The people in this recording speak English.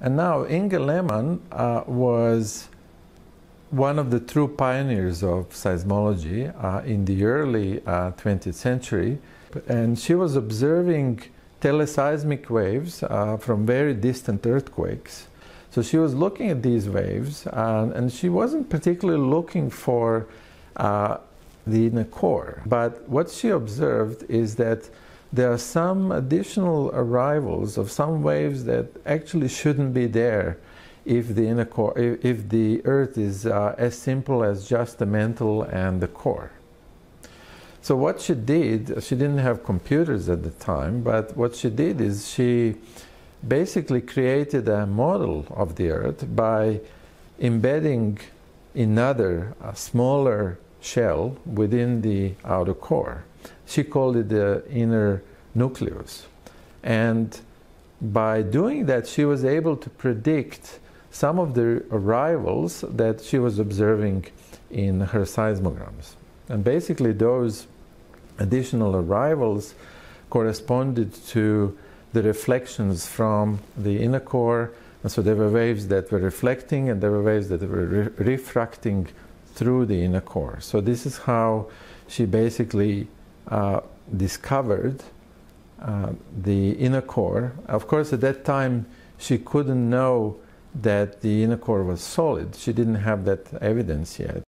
And now Inge Lehmann was one of the true pioneers of seismology in the early 20th century. And she was observing teleseismic waves from very distant earthquakes. So she was looking at these waves, and she wasn't particularly looking for the inner core. But what she observed is that there are some additional arrivals of some waves that actually shouldn't be there if the inner core, if the Earth is as simple as just the mantle and the core. So what she did, she didn't have computers at the time, but what she did is she basically created a model of the Earth by embedding another, a smaller shell within the outer core. She called it the inner nucleus. And by doing that, she was able to predict some of the arrivals that she was observing in her seismograms. And basically those additional arrivals corresponded to the reflections from the inner core, and so there were waves that were reflecting and there were waves that were refracting through the inner core. So this is how she basically discovered the inner core. Of course, at that time she couldn't know that the inner core was solid. She didn't have that evidence yet.